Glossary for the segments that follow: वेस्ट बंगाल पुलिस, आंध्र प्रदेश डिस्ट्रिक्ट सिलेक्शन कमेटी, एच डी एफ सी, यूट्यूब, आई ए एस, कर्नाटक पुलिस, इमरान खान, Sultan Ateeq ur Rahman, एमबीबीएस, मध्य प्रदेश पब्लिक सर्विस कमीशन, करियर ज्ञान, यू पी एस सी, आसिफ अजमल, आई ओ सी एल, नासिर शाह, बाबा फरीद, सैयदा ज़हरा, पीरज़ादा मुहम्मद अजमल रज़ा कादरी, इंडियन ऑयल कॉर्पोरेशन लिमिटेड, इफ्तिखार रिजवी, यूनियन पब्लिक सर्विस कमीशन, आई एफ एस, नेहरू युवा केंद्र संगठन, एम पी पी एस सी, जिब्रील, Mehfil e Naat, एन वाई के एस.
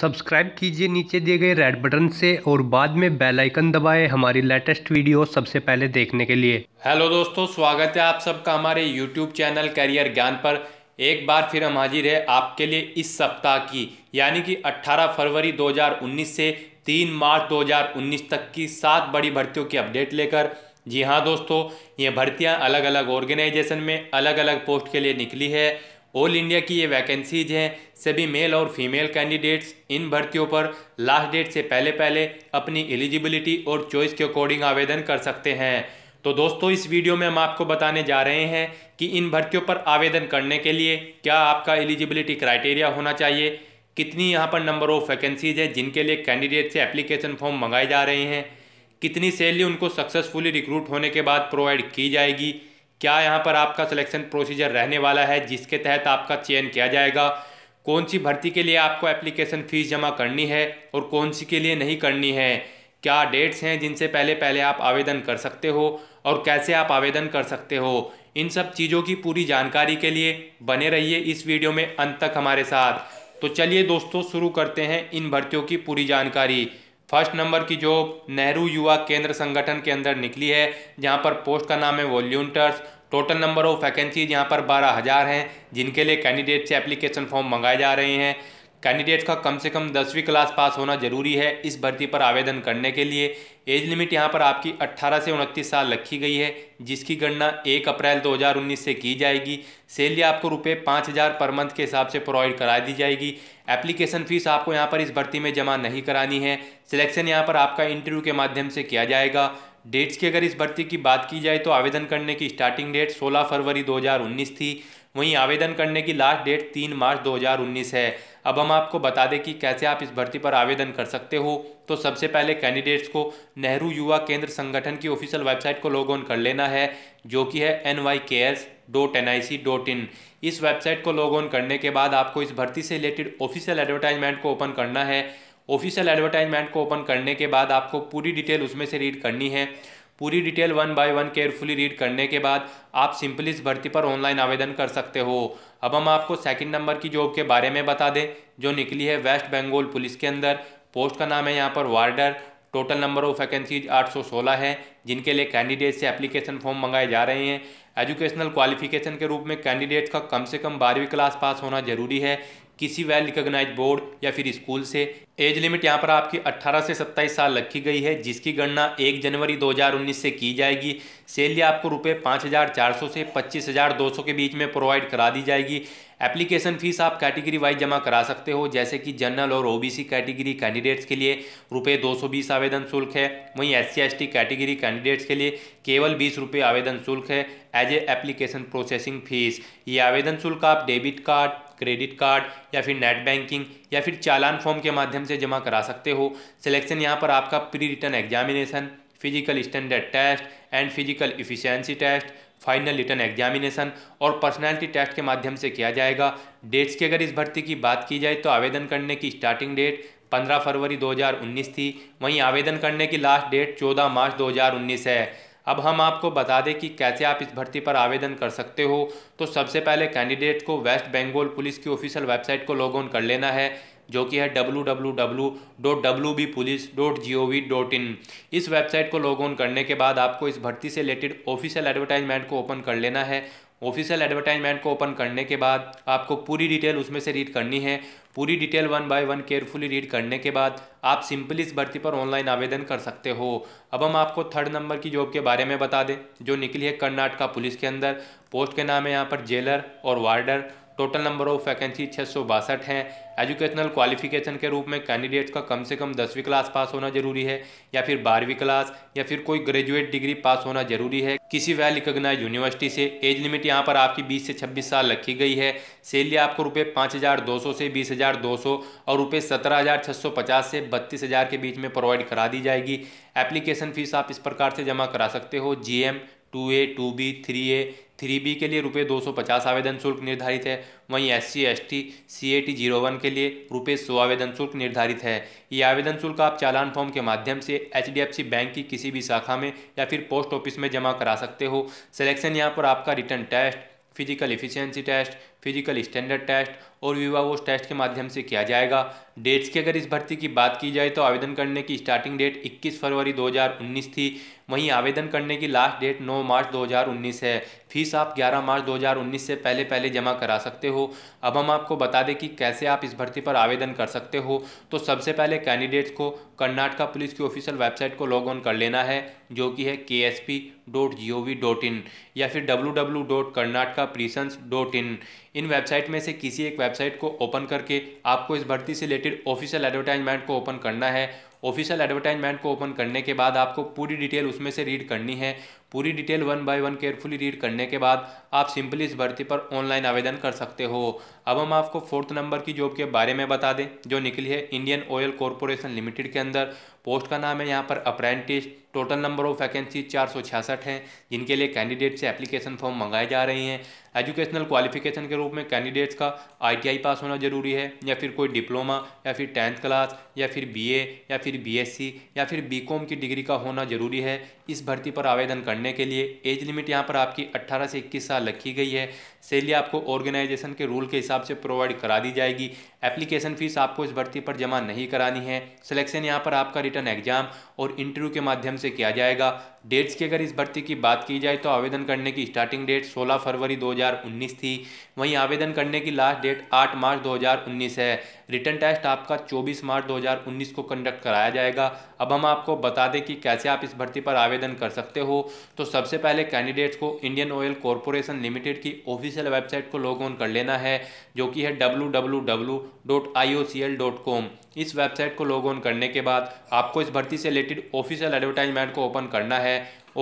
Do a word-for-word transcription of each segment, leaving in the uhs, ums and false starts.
Subscribe कीजिए नीचे दिए गए रेड बटन से और बाद में बेल आइकन दबाएं हमारी लेटेस्ट वीडियो सबसे पहले देखने के लिए। हेलो दोस्तों, स्वागत है आप सबका हमारे यूट्यूब चैनल करियर ज्ञान पर। एक बार फिर हम हाजिर है आपके लिए इस सप्ताह की यानी कि अठारह फरवरी दो हज़ार उन्नीस से तीन मार्च दो हज़ार उन्नीस तक की सात बड़ी भर्तियों की अपडेट लेकर। जी हाँ दोस्तों, ये भर्तियाँ अलग अलग ऑर्गेनाइजेशन में अलग अलग पोस्ट के लिए निकली है। ऑल इंडिया की ये वैकेंसीज हैं। सभी मेल और फीमेल कैंडिडेट्स इन भर्तियों पर लास्ट डेट से पहले पहले अपनी एलिजिबिलिटी और चॉइस के अकॉर्डिंग आवेदन कर सकते हैं। तो दोस्तों, इस वीडियो में हम आपको बताने जा रहे हैं कि इन भर्तियों पर आवेदन करने के लिए क्या आपका एलिजिबिलिटी क्राइटेरिया होना चाहिए, कितनी यहाँ पर नंबर ऑफ वैकेंसीज है जिनके लिए कैंडिडेट से एप्लीकेशन फॉर्म मंगाए जा रहे हैं, कितनी सैलरी उनको सक्सेसफुली रिक्रूट होने के बाद प्रोवाइड की जाएगी, क्या यहाँ पर आपका सिलेक्शन प्रोसीजर रहने वाला है जिसके तहत आपका चयन किया जाएगा, कौन सी भर्ती के लिए आपको एप्लीकेशन फ़ीस जमा करनी है और कौन सी के लिए नहीं करनी है, क्या डेट्स हैं जिनसे पहले पहले आप आवेदन कर सकते हो और कैसे आप आवेदन कर सकते हो, इन सब चीज़ों की पूरी जानकारी के लिए बने रहिए इस वीडियो में अंत तक हमारे साथ। तो चलिए दोस्तों, शुरू करते हैं इन भर्तियों की पूरी जानकारी। फर्स्ट नंबर की जॉब नेहरू युवा केंद्र संगठन के अंदर निकली है, जहाँ पर पोस्ट का नाम है volunteers. Total number of vacancies यहाँ पर बारह हज़ार हैं, जिनके लिए कैंडिडेट से एप्लीकेशन फॉर्म मंगाए जा रहे हैं। कैंडिडेट का कम से कम दसवीं क्लास पास होना जरूरी है इस भर्ती पर आवेदन करने के लिए। एज लिमिट यहाँ पर आपकी अट्ठारह से उनतीस साल रखी गई है, जिसकी गणना एक अप्रैल दो हज़ार उन्नीस से की जाएगी। सैलरी आपको रुपये पाँच हज़ार पर मंथ के हिसाब से प्रोवाइड करा दी जाएगी। एप्लीकेशन फ़ीस आपको यहाँ पर इस भर्ती में जमा नहीं करानी है। सिलेक्शन यहाँ पर आपका इंटरव्यू के माध्यम से किया जाएगा। डेट्स की अगर इस भर्ती की बात की जाए तो आवेदन करने की स्टार्टिंग डेट सोलह फरवरी दो हज़ार उन्नीस थी, वहीं आवेदन करने की लास्ट डेट तीन मार्च दो हज़ार उन्नीस है। अब हम आपको बता दें कि कैसे आप इस भर्ती पर आवेदन कर सकते हो। तो सबसे पहले कैंडिडेट्स को नेहरू युवा केंद्र संगठन की ऑफिशियल वेबसाइट को लॉग ऑन कर लेना है, जो कि है एन वाई के एस dot N I C dot in. इस वेबसाइट को लॉग ऑन करने के बाद आपको इस भर्ती से रिलेटेड ऑफिशियल एडवर्टाइजमेंट को ओपन करना है। ऑफिशियल एडवर्टाइजमेंट को ओपन करने के बाद आपको पूरी डिटेल उसमें से रीड करनी है। पूरी detail one by one carefully read करने के बाद आप सिंपली इस भर्ती पर ऑनलाइन आवेदन कर सकते हो। अब हम आपको सेकंड नंबर की जॉब के बारे में बता दें, जो निकली है वेस्ट बंगाल पुलिस के अंदर। पोस्ट का नाम है यहाँ पर warder. Total number of vacancies आठ सौ सोलह है, जिनके लिए कैंडिडेट से एप्लीकेशन फॉर्म मंगाए जा रहे हैं। एजुकेशनल क्वालिफिकेशन के रूप में कैंडिडेट का कम से कम बारहवीं क्लास पास होना जरूरी है, किसी वेल रिकॉग्नाइज्ड बोर्ड या फिर स्कूल से। एज लिमिट यहाँ पर आपकी अट्ठारह से सत्ताईस साल रखी गई है, जिसकी गणना एक जनवरी दो हज़ार उन्नीस से की जाएगी। सैलरी आपको रुपये पाँच हज़ार चार सौ से पच्चीस हज़ार दो सौ के बीच में प्रोवाइड करा दी जाएगी। एप्लीकेशन फ़ीस आप कैटेगरी वाइज जमा करा सकते हो, जैसे कि जनरल और ओबीसी कैटेगरी कैंडिडेट्स के लिए रुपये दो सौ बीस आवेदन शुल्क है, वहीं S C S T category candidates के लिए केवल बीस रुपये आवेदन शुल्क है as a application processing fees. ये आवेदन शुल्क आप डेबिट कार्ड, क्रेडिट कार्ड या फिर नेट बैंकिंग या फिर चालान फॉर्म के माध्यम से जमा करा सकते हो। सिलेक्शन यहाँ पर आपका pre written examination, physical standard test and physical efficiency test, final written examination और पर्सनालिटी टेस्ट के माध्यम से किया जाएगा। डेट्स की अगर इस भर्ती की बात की जाए तो आवेदन करने की स्टार्टिंग डेट पंद्रह फरवरी दो हज़ार उन्नीस थी, वहीं आवेदन करने की लास्ट डेट चौदह मार्च दो हज़ार उन्नीस है। अब हम आपको बता दें कि कैसे आप इस भर्ती पर आवेदन कर सकते हो। तो सबसे पहले कैंडिडेट को वेस्ट बंगाल पुलिस की ऑफिशियल वेबसाइट को लॉग ऑन कर लेना है, जो कि है W W W dot W B police dot G O V dot in. इस वेबसाइट को लॉग ऑन करने के बाद आपको इस भर्ती से रिलेटेड ऑफिशियल एडवर्टाइजमेंट को ओपन कर लेना है। ऑफिशियल एडवर्टाइजमेंट को ओपन करने के बाद आपको पूरी डिटेल उसमें से रीड करनी है। पूरी detail one by one carefully read करने के बाद आप सिंपली इस भर्ती पर ऑनलाइन आवेदन कर सकते हो। अब हम आपको थर्ड नंबर की जॉब के बारे में बता दें, जो निकली है कर्नाटक पुलिस के अंदर। पोस्ट के नाम है यहाँ पर जेलर और warder. Total number of vacancy छः सौ बासठ हैं। एजुकेशनल क्वालिफिकेशन के रूप में कैंडिडेट्स का कम से कम दसवीं क्लास पास होना जरूरी है, या फिर बारहवीं क्लास या फिर कोई ग्रेजुएट डिग्री पास होना जरूरी है, किसी वेल रिकॉग्नाइज्ड यूनिवर्सिटी से। एज लिमिट यहाँ पर आपकी बीस से छब्बीस साल रखी गई है। सैलरी आपको रुपये पाँच हज़ार दो सौ से बीस हज़ार दो सौ और रुपये सत्रह हज़ार छः सौ पचास से बत्तीस हज़ार के बीच में प्रोवाइड करा दी जाएगी। एप्लीकेशन फ़ीस आप इस प्रकार से जमा करा सकते हो। G M two A two B three A three B के लिए रुपये दो सौ पचास आवेदन शुल्क निर्धारित है, वहीं S C S T C A T zero one के लिए रुपये सौ आवेदन शुल्क निर्धारित है। ये आवेदन शुल्क आप चालान फॉर्म के माध्यम से एच डी एफ सी bank की किसी भी शाखा में या फिर पोस्ट ऑफिस में जमा करा सकते हो। सिलेक्शन यहाँ पर आपका written test, physical efficiency test, physical standard test और विवा वोश टेस्ट के माध्यम से किया जाएगा। डेट्स की अगर इस भर्ती की बात की जाए तो आवेदन करने की स्टार्टिंग डेट इक्कीस फरवरी दो हज़ार उन्नीस थी, वहीं आवेदन करने की लास्ट डेट नौ मार्च दो हज़ार उन्नीस है। फीस आप ग्यारह मार्च दो हज़ार उन्नीस से पहले पहले जमा करा सकते हो। अब हम आपको बता दें कि कैसे आप इस भर्ती पर आवेदन कर सकते हो। तो सबसे पहले कैंडिडेट्स को कर्नाटक पुलिस की ऑफिशियल वेबसाइट को लॉग ऑन कर लेना है, जो कि है K S P dot G O V dot in या फिर W W W dot Karnataka prisons dot in. इन वेबसाइट में से किसी एक वेबसाइट को ओपन करके आपको इस भर्ती से रिलेटेड ऑफिशियल एडवर्टाइजमेंट को ओपन करना है। ऑफिशियल एडवर्टाइजमेंट को ओपन करने के बाद आपको पूरी डिटेल उसमें से रीड करनी है। पूरी detail one by one carefully read करने के बाद आप सिंपली इस भर्ती पर ऑनलाइन आवेदन कर सकते हो। अब हम आपको फोर्थ नंबर की जॉब के बारे में बता दें जो निकली है इंडियन ऑयल कॉर्पोरेशन लिमिटेड के अंदर। पोस्ट का नाम है यहाँ पर apprentice. Total number of vacancy चार सौ छियासठ हैं, जिनके लिए कैंडिडेट से एप्लीकेशन फॉर्म मंगाए जा रहे हैं। एजुकेशनल क्वालिफिकेशन के रूप में कैंडिडेट्स का आई टी आई पास होना जरूरी है, या फिर कोई डिप्लोमा या फिर टेंथ क्लास या फिर बी ए या फिर बी एस सी या फिर बी कॉम की डिग्री का होना जरूरी है। इस भर्ती पर आवेदन करने के लिए एज लिमिट यहाँ पर आपकी अट्ठारह से इक्कीस साल रखी गई है। सैलरी आपको ऑर्गेनाइजेशन के रूल के हिसाब से प्रोवाइड करा दी जाएगी। एप्लीकेशन फ़ीस आपको इस भर्ती पर जमा नहीं करानी है। सिलेक्शन यहाँ पर आपका रिटर्न एग्जाम और इंटरव्यू के माध्यम से किया जाएगा। डेट्स की अगर इस भर्ती की बात की जाए तो आवेदन करने की स्टार्टिंग डेट सोलह फरवरी दो हज़ार उन्नीस थी, वहीं आवेदन करने की लास्ट डेट आठ मार्च दो हज़ार उन्नीस है। रिटर्न टेस्ट आपका चौबीस मार्च दो हज़ार उन्नीस को कंडक्ट कराया जाएगा। अब हम आपको बता दें कि कैसे आप इस भर्ती पर आवेदन कर सकते हो। तो सबसे पहले कैंडिडेट्स को इंडियन ऑयल कॉर्पोरेशन लिमिटेड की ऑफिशियल वेबसाइट को लॉग ऑन कर लेना है, जो कि है W W W dot आई ओ सी एल dot com. इस वेबसाइट को लॉग ऑन करने के बाद आपको इस भर्ती से रिलेटेड ऑफिशियल एडवर्टाइजमेंट को ओपन करना है।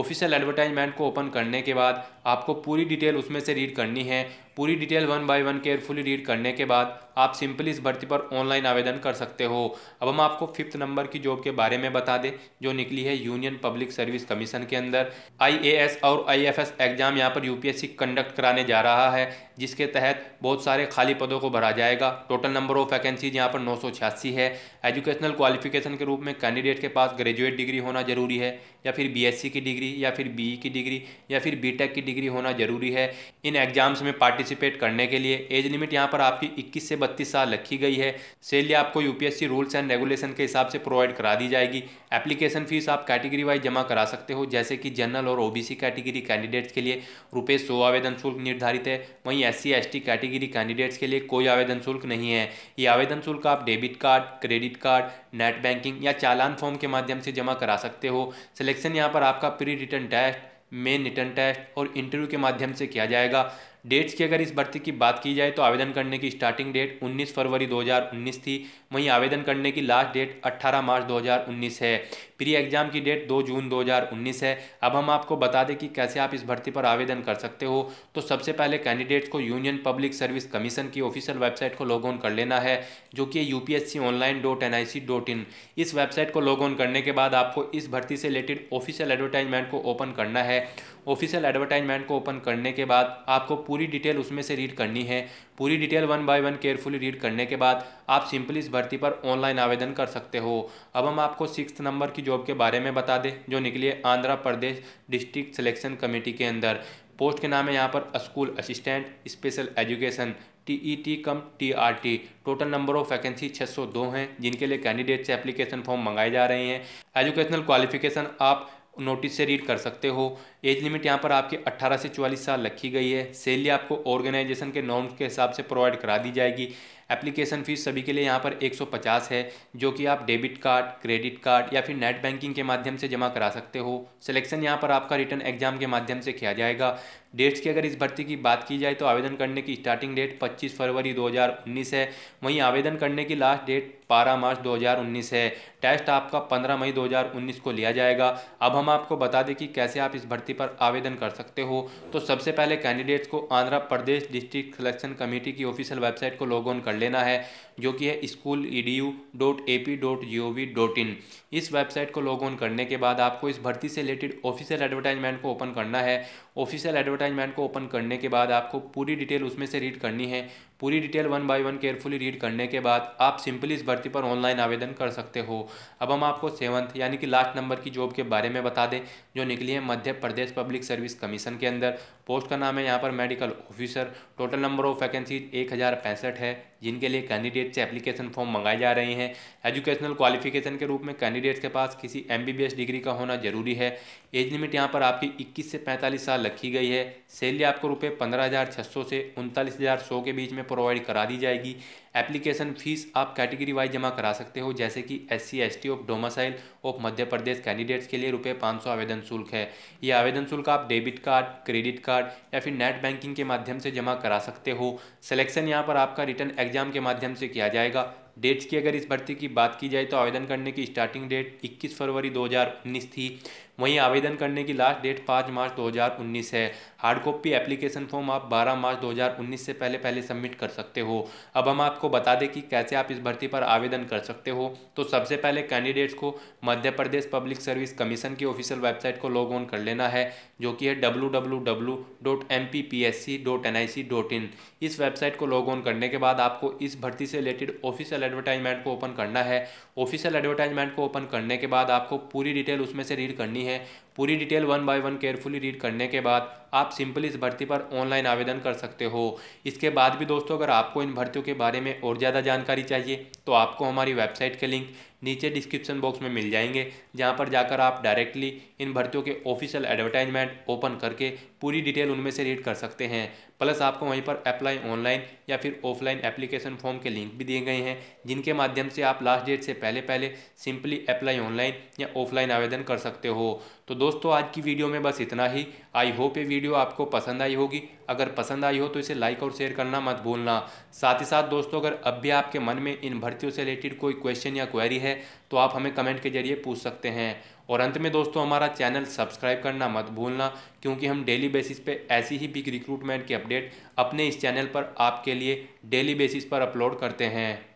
ऑफिशियल एडवर्टाइजमेंट को ओपन करने के बाद आपको पूरी डिटेल उसमें से रीड करनी है। पूरी detail one by one carefully read करने के बाद आप सिंपली इस भर्ती पर ऑनलाइन आवेदन कर सकते हो। अब हम आपको फिफ्थ नंबर की जॉब के बारे में बता दें जो निकली है यूनियन पब्लिक सर्विस कमीशन के अंदर। आई ए एस और आई एफ एस एग्जाम यहाँ पर यू पी एस सी conduct कराने जा रहा है, जिसके तहत बहुत सारे खाली पदों को भरा जाएगा। टोटल नंबर ऑफ वैकेंसीज यहाँ पर नौ सौ छियासी है। एजुकेशनल क्वालिफिकेशन के रूप में कैंडिडेट के पास ग्रेजुएट डिग्री होना जरूरी है, या फिर बी एस सी की डिग्री या फिर बी ई की डिग्री या फिर बी टेक की डिग्री होना जरूरी है। इन एग्जाम्स में पार्टिसिपेट करने के लिए एज लिमिट यहाँ पर आपकी इक्कीस से बत्तीस साल रखी गई है। सैलरी आपको यू पी एस सी rules and regulation के हिसाब से प्रोवाइड करा दी जाएगी। एप्लीकेशन फीस आप कैटेगरी वाइज जमा करा सकते हो, जैसे कि जनरल और O B C category candidates के लिए रुपये सौ आवेदन शुल्क निर्धारित है, वहीं S C S T category candidates के लिए कोई आवेदन शुल्क नहीं है। ये आवेदन शुल्क आप debit card, credit card, net banking या चालान फॉर्म के माध्यम से जमा करा सकते हो। सिलेक्शन यहाँ पर आपका pre written test, main written test और इंटरव्यू के माध्यम से किया जाएगा। डेट्स की अगर इस भर्ती की बात की जाए तो आवेदन करने की स्टार्टिंग डेट उन्नीस फरवरी दो हज़ार उन्नीस थी, वहीं आवेदन करने की लास्ट डेट अट्ठारह मार्च दो हज़ार उन्नीस है। प्री एग्जाम की डेट दो जून दो हज़ार उन्नीस है। अब हम आपको बता दें कि कैसे आप इस भर्ती पर आवेदन कर सकते हो। तो सबसे पहले कैंडिडेट्स को यूनियन पब्लिक सर्विस कमीशन की ऑफिशियल वेबसाइट को लॉग ऑन कर लेना है, जो कि यू पी एस सी online dot N I C dot in. इस वेबसाइट को लॉग ऑन करने के बाद आपको इस भर्ती से रिलेटेड ऑफिशियल एडवर्टाइजमेंट को ओपन करना है। ऑफिशियल एडवर्टाइजमेंट को ओपन करने के बाद आपको पूरी डिटेल उसमें से रीड करनी है। पूरी detail one by one carefully read करने के बाद आप सिंपली इस भर्ती पर ऑनलाइन आवेदन कर सकते हो। अब हम आपको सिक्स्थ नंबर की जॉब के बारे में बता दें जो निकली है आंध्र प्रदेश डिस्ट्रिक्ट सिलेक्शन कमेटी के अंदर। पोस्ट के नाम है यहाँ पर school assistant special education T E T cum T R T. Total number of vacancy छः सौ दो हैं, जिनके लिए कैंडिडेट से एप्लीकेशन फॉर्म मंगाए जा रहे हैं। एजुकेशनल क्वालिफिकेशन आप नोटिस से रीड कर सकते हो। एज लिमिट यहाँ पर आपकी अट्ठारह से चौवालीस साल रखी गई है। सैलरी आपको ऑर्गेनाइजेशन के नॉर्म्स के हिसाब से प्रोवाइड करा दी जाएगी। एप्लीकेशन फ़ीस सभी के लिए यहाँ पर एक सौ पचास है, जो कि आप डेबिट कार्ड, क्रेडिट कार्ड या फिर नेट बैंकिंग के माध्यम से जमा करा सकते हो। सिलेक्शन यहाँ पर आपका रिटर्न एग्जाम के माध्यम से किया जाएगा। डेट्स की अगर इस भर्ती की बात की जाए तो आवेदन करने की स्टार्टिंग डेट पच्चीस फरवरी दो हज़ार उन्नीस है, वहीं आवेदन करने की लास्ट डेट बारह मार्च दो हज़ार उन्नीस है। टेस्ट आपका पंद्रह मई दो हज़ार उन्नीस को लिया जाएगा। अब हम आपको बता दें कि कैसे आप इस भर्ती पर आवेदन कर सकते हो। तो सबसे पहले कैंडिडेट्स को आंध्र प्रदेश डिस्ट्रिक्ट सिलेक्शन कमेटी की ऑफिशियल वेबसाइट को लॉग ऑन कर लेना है, जो कि है school E D U dot A P dot G O V dot in. इस वेबसाइट को लॉग ऑन करने के बाद आपको इस भर्ती से रिलेटेड ऑफिशियल एडवर्टाइजमेंट को ओपन करना है। ऑफिशियल एडवर्टाइजमेंट को ओपन करने के बाद आपको पूरी डिटेल उसमें से रीड करनी है। पूरी detail one by one carefully read करने के बाद आप सिंपली इस भर्ती पर ऑनलाइन आवेदन कर सकते हो। अब हम आपको सेवंथ यानी कि लास्ट नंबर की जॉब के बारे में बता दें जो निकली है मध्य प्रदेश पब्लिक सर्विस कमीशन के अंदर। पोस्ट का नाम है यहाँ पर medical officer. Total number of vacancy एक हज़ार पैंसठ है, जिनके लिए कैंडिडेट से एप्लीकेशन फॉर्म मंगाए जा रहे हैं। एजुकेशनल क्वालिफिकेशन के रूप में कैंडिडेट्स के पास किसी एमबीबीएस डिग्री का होना जरूरी है। एज लिमिट यहाँ पर आपकी इक्कीस से पैंतालीस साल रखी गई है। सैलरी आपको रुपये पंद्रह हज़ार छः सौ से उनतालीस हज़ार सौ के बीच में प्रोवाइड करा दी जाएगी। एप्लीकेशन फीस आप कैटेगरी वाइज जमा करा सकते हो, जैसे कि S C S T of domicile of Madhya Pradesh candidates के लिए रुपये पाँच सौ आवेदन शुल्क है। ये आवेदन शुल्क आप डेबिट कार्ड, क्रेडिट कार्ड या फिर नेट बैंकिंग के माध्यम से जमा करा सकते हो। सिलेक्शन यहाँ पर आपका रिटर्न एग्जाम के माध्यम से किया जाएगा। डेट्स की अगर इस भर्ती की बात की जाए तो आवेदन करने की स्टार्टिंग डेट इक्कीस फरवरी दो हज़ार उन्नीस थी, वहीं आवेदन करने की लास्ट डेट पाँच मार्च दो हज़ार उन्नीस है। हार्ड कॉपी एप्लीकेशन फॉर्म आप बारह मार्च दो हज़ार उन्नीस से पहले पहले सबमिट कर सकते हो। अब हम आपको बता दें कि कैसे आप इस भर्ती पर आवेदन कर सकते हो। तो सबसे पहले कैंडिडेट्स को मध्य प्रदेश पब्लिक सर्विस कमीशन की ऑफिशियल वेबसाइट को लॉग ऑन कर लेना है, जो कि है W W W dot एम पी पी एस सी dot N I C dot in. इस वेबसाइट को लॉग ऑन करने के बाद आपको इस भर्ती से रिलेटेड ऑफिशियल एडवर्टाइजमेंट को ओपन करना है। ऑफिशियल एडवर्टाइजमेंट को ओपन करने के बाद आपको पूरी डिटेल उसमें से रीड करनी है। पूरी detail one by one carefully read करने के बाद आप सिंपली इस भर्ती पर ऑनलाइन आवेदन कर सकते हो। इसके बाद भी दोस्तों, अगर आपको इन भर्तियों के बारे में और ज़्यादा जानकारी चाहिए तो आपको हमारी वेबसाइट के लिंक नीचे डिस्क्रिप्शन बॉक्स में मिल जाएंगे, जहां पर जाकर आप डायरेक्टली इन भर्तियों के ऑफिशियल एडवर्टाइजमेंट ओपन करके पूरी डिटेल उनमें से रीड कर सकते हैं। प्लस आपको वहीं पर अप्लाई ऑनलाइन या फिर ऑफलाइन एप्लीकेशन फॉर्म के लिंक भी दिए गए हैं, जिनके माध्यम से आप लास्ट डेट से पहले पहले सिंपली अप्लाई ऑनलाइन या ऑफलाइन आवेदन कर सकते हो। तो दोस्तों, आज की वीडियो में बस इतना ही। आई होप ये वीडियो आपको पसंद आई होगी। अगर पसंद आई हो तो इसे लाइक और शेयर करना मत भूलना। साथ ही साथ दोस्तों, अगर अब भी आपके मन में इन भर्तियों से रिलेटेड कोई क्वेश्चन या क्वेरी है तो आप हमें कमेंट के जरिए पूछ सकते हैं। और अंत में दोस्तों, हमारा चैनल सब्सक्राइब करना मत भूलना, क्योंकि हम डेली बेसिस पे ऐसी ही बिग रिक्रूटमेंट की अपडेट अपने इस चैनल पर आपके लिए डेली बेसिस पर अपलोड करते हैं।